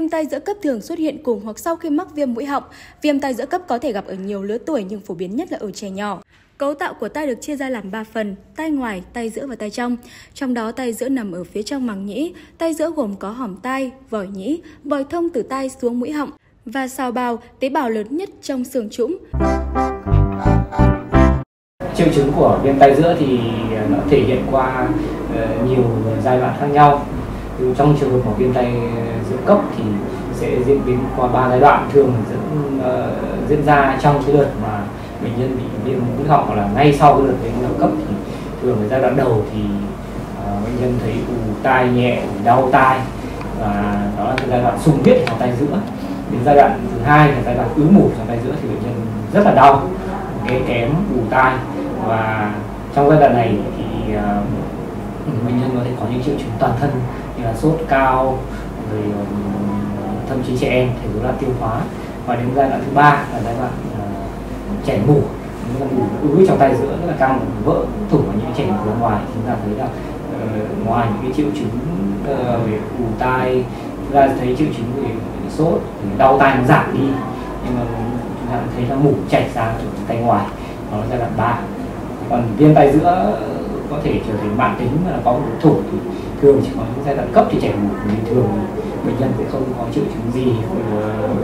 Viêm tai giữa cấp thường xuất hiện cùng hoặc sau khi mắc viêm mũi họng. Viêm tai giữa cấp có thể gặp ở nhiều lứa tuổi nhưng phổ biến nhất là ở trẻ nhỏ. Cấu tạo của tai được chia ra làm 3 phần: tai ngoài, tai giữa và tai trong. Trong đó tai giữa nằm ở phía trong màng nhĩ. Tai giữa gồm có hòm tai, vòi nhĩ, vòi thông từ tai xuống mũi họng và sào bào, tế bào lớn nhất trong xương trũng. Triệu chứng của viêm tai giữa thì nó thể hiện qua nhiều giai đoạn khác nhau. Trong trường hợp của viêm tai giữa cấp thì sẽ diễn biến qua 3 giai đoạn, thường diễn ra trong cái đợt mà bệnh nhân bị viêm mũi họng, hoặc là ngay sau cái đợt viêm mũi họng cấp. Thì thường giai đoạn đầu thì bệnh nhân thấy ù tai nhẹ, đau tai, và đó là cái giai đoạn sung huyết ở tai giữa. Đến giai đoạn thứ hai là giai đoạn ứ mủ trong tai giữa thì bệnh nhân rất là đau, kém, ù tai, và trong giai đoạn này thì bệnh nhân có thể có những triệu chứng toàn thân như là sốt cao, rồi thậm chí trẻ em thể rối loạn tiêu hóa. Và đến giai đoạn thứ ba là giai đoạn chảy mủ, những mủ ứ trong tai giữa rất là căng, vỡ thủng ở những chảy mủ bên ngoài. Chúng ta thấy là ngoài những cái triệu chứng về ù tai, chúng ta thấy triệu chứng về sốt, đau tai nó giảm đi, nhưng mà chúng ta thấy là mủ chảy ra từ tay ngoài, đó là giai đoạn 3. Còn viêm tai giữa có thể trở thành mãn tính và có một thủng, thì thường chỉ có những giai đoạn cấp thì chảy mủ, bình thường bệnh nhân sẽ không có triệu chứng gì,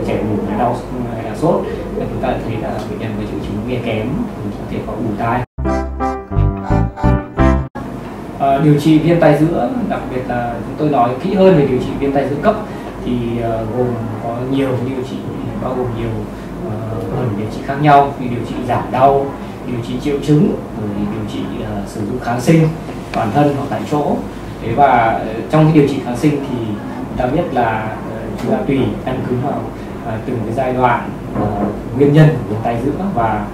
chảy mủ là đau hay là sốt. Và chúng ta thấy là bệnh nhân có triệu chứng nghe kém thì có thể có ù tai. Điều trị viêm tai giữa, đặc biệt là chúng tôi nói kỹ hơn về điều trị viêm tai giữa cấp, thì gồm có nhiều điều trị, bao gồm nhiều phần điều trị khác nhau, như điều trị giảm đau, điều trị triệu chứng, rồi điều trị sử dụng kháng sinh toàn thân hoặc tại chỗ. Thế và trong cái điều trị kháng sinh thì đặc biệt là chúng ta tùy căn cứ vào từng cái giai đoạn, nguyên nhân của viêm tai giữa, và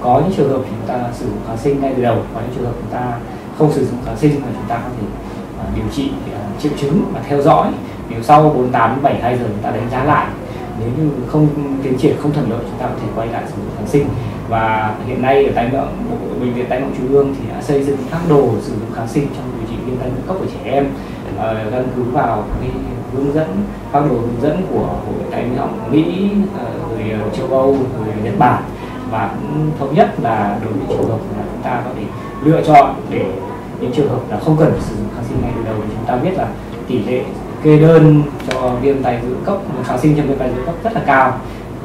có những trường hợp chúng ta sử dụng kháng sinh ngay từ đầu, có những trường hợp chúng ta không sử dụng kháng sinh mà chúng ta có thể điều trị triệu chứng và theo dõi. Nếu sau 48 đến 72 giờ chúng ta đánh giá lại, nếu như không tiến triển, không thuận lợi, chúng ta có thể quay lại sử dụng kháng sinh. Và hiện nay ở bệnh viện tai mũi trung ương thì đã xây dựng phác đồ sử dụng kháng sinh trong điều trị viêm tai giữa cấp của trẻ em, căn cứ vào cái hướng dẫn, phác đồ hướng dẫn của Hội Tai mũi họng Mỹ, người châu Âu, người Nhật Bản, và cũng thống nhất là đối với trường hợp là chúng ta có thể lựa chọn để những trường hợp là không cần sử dụng kháng sinh ngay từ đầu, thì chúng ta biết là tỷ lệ kê đơn cho viêm tai giữa cấp, kháng sinh cho viêm tai giữa cấp rất là cao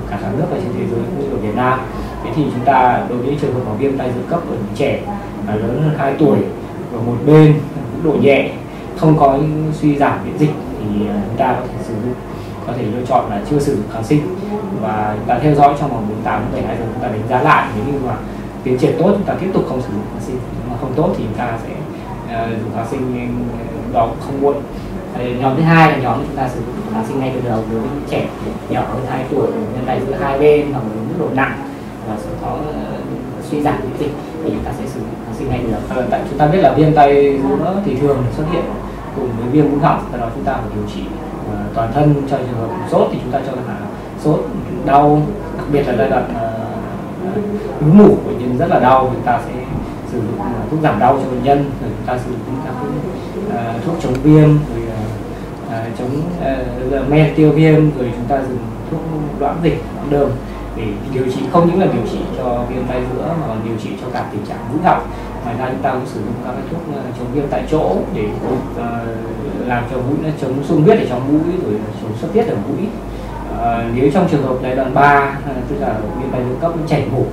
cả các nước và trên thế giới cũng như ở Việt Nam. Thế thì chúng ta đối với trường hợp của viêm tai giữa cấp ở trẻ lớn hơn 2 tuổi và một bên mức độ nhẹ, không có suy giảm miễn dịch, thì chúng ta có thể lựa chọn là chưa sử dụng kháng sinh, và chúng ta theo dõi trong vòng 48 đến 72 giờ, chúng ta đánh giá lại. Nếu như mà tiến triển tốt, chúng ta tiếp tục không sử dụng kháng sinh, nếu mà không tốt thì chúng ta sẽ dùng kháng sinh, đó không muộn. Nhóm thứ hai là nhóm chúng ta sử dụng kháng sinh ngay từ đầu đối với những trẻ nhỏ hơn 2 tuổi, nhân tai giữa hai bên hoặc mức độ nặng và có suy giảm miễn dịch thì chúng ta sẽ sử dụng kháng sinh ngay từ đầu. Tại chúng ta biết là viêm tai giữa thì thường xuất hiện cùng với viêm mũi họng, do đó chúng ta phải điều trị toàn thân. Cho trường hợp sốt thì chúng ta cho là sốt đau, đặc biệt là giai đoạn ứ mủ của bệnh nhân rất là đau, chúng ta sẽ sử dụng thuốc giảm đau cho bệnh nhân, rồi chúng ta sử dụng các thuốc chống viêm, rồi chống men tiêu viêm, rồi chúng ta dùng thuốc loãng dịch, loãng đờm để điều trị, không những là điều trị cho viêm tai giữa mà còn điều trị cho cả tình trạng mũi họng. Ngoài ra chúng ta cũng sử dụng các thuốc chống viêm tại chỗ để làm cho mũi nó chống sung huyết ở trong mũi, rồi chống xuất tiết ở mũi. Nếu trong trường hợp giai đoạn 3, tức là viêm tai giữa cấp chảy mủ,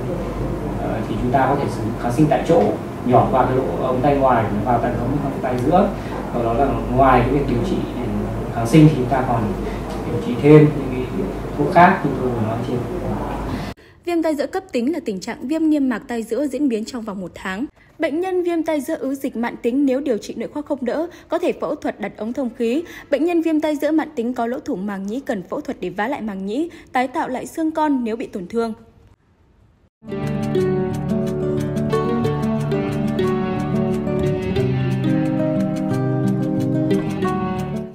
thì chúng ta có thể sử dụng kháng sinh tại chỗ, nhỏ qua cái lỗ ống tai ngoài vào tận ống tai giữa. Và đó là ngoài cái việc điều trị kháng sinh thì chúng ta còn điều trị thêm những cái thuốc khác như tôi vừa nói trên. Viêm tai giữa cấp tính là tình trạng viêm niêm mạc tai giữa diễn biến trong vòng 1 tháng. Bệnh nhân viêm tai giữa ứ dịch mãn tính nếu điều trị nội khoa không đỡ, có thể phẫu thuật đặt ống thông khí. Bệnh nhân viêm tai giữa mãn tính có lỗ thủng màng nhĩ cần phẫu thuật để vá lại màng nhĩ, tái tạo lại xương con nếu bị tổn thương.